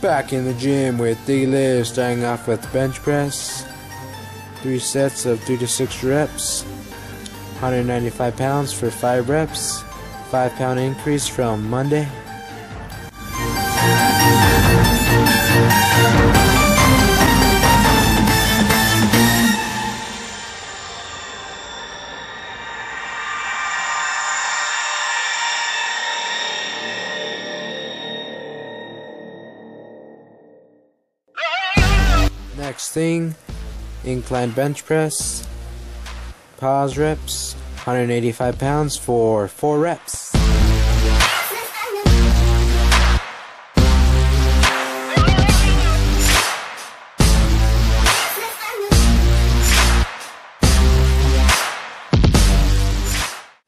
Back in the gym with Diggy Lifts, starting off with bench press, 3 sets of 3 to 6 reps, 195 pounds for 5 reps, 5 pound increase from Monday. Next thing, incline bench press, pause reps, 185 pounds for 4 reps.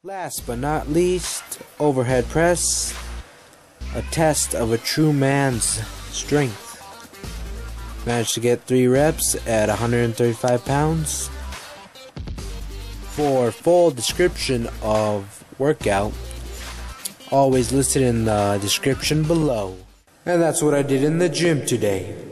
Last but not least, overhead press, a test of a true man's strength. Managed to get 3 reps at 135 pounds. For full description of workout, always listed in the description below. And that's what I did in the gym today.